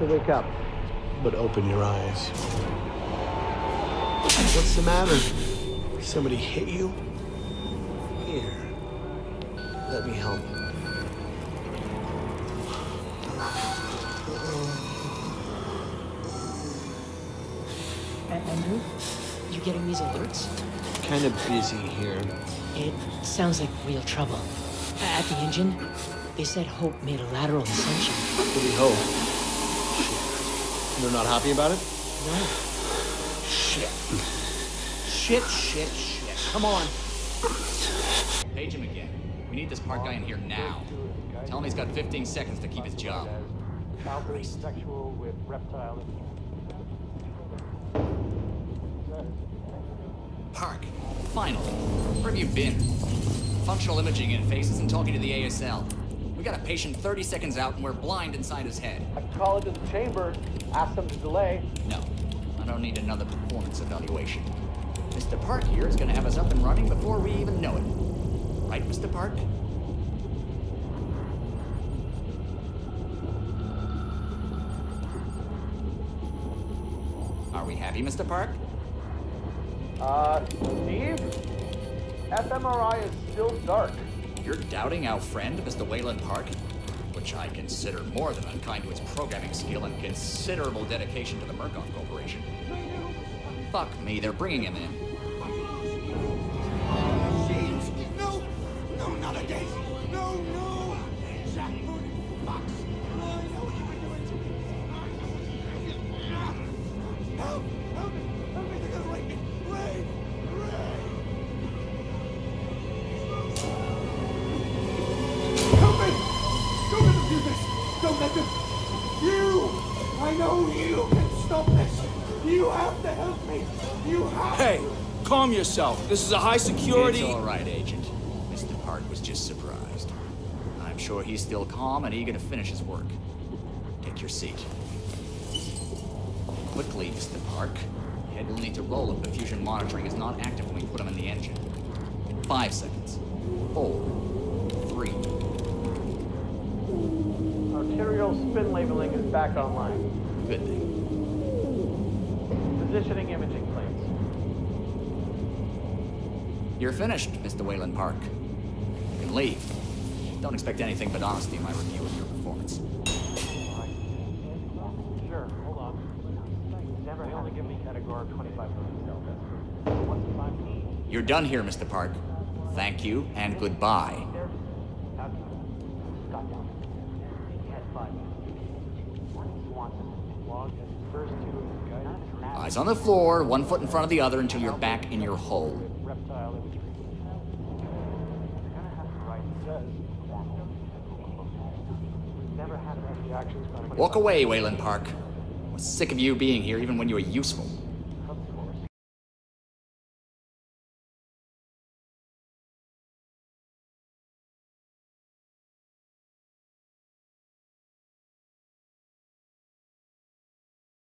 to wake up. But open your eyes. What's the matter? Somebody hit you? Here. Let me help. Andrew, you getting these alerts? Kind of busy here. It sounds like real trouble. At the engine, they said Hope made a lateral ascension. What do we hope? Shit. They're not happy about it? No. Shit. Shit, shit, shit. Come on. Page him again. We need this park guy in here now. Tell him he's got 15 seconds to keep his job. Christ. Sexual with reptile. Park. Finally. Where have you been? Functional imaging interfaces and talking to the ASL. We got a patient 30 seconds out and we're blind inside his head. I can call into the chamber, ask them to delay. No, I don't need another performance evaluation. Mr. Park here is going to have us up and running before we even know it. Right, Mr. Park? Are we happy, Mr. Park? Steve? fMRI is still dark. You're doubting our friend, Mr. Waylon Park? Which I consider more than unkind to his programming skill and considerable dedication to the Murkoff Corporation. Fuck me, they're bringing him in. No! No, not again! No, no! Jack Fox! Help! Help me! Help me! They're gonna rape me! Rape! Rape! Help me! Don't let them do this! Don't let them... You! I know you can stop this! You have to help me! You have to... Hey! Calm yourself. This is a high security... It's all right, Agent. Mr. Park was just surprised. I'm sure he's still calm and eager to finish his work. Take your seat. Quickly, Mr. Park. Head will need to roll if the fusion monitoring is not active when we put him in the engine. 5 seconds. 4. 3. Arterial spin labeling is back online. Good thing. Positioning imaging plates. You're finished, Mr. Waylon Park. You can leave. Don't expect anything but honesty in my review of your performance. You're done here, Mr. Park. Thank you and goodbye. Eyes on the floor, 1 foot in front of the other until you're back in your hole. Walk away, Waylon Park. We're sick of you being here even when you are useful.